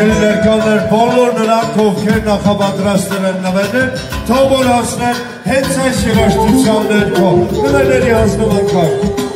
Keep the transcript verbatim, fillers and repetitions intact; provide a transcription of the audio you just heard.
Երելերկաններ բոլոր նրանք ովքեր նախապատրաստել են նվերներ, թող որ հասնեն հենց այս երաժշտության ներքո։ Նվերների հանձնման կարգ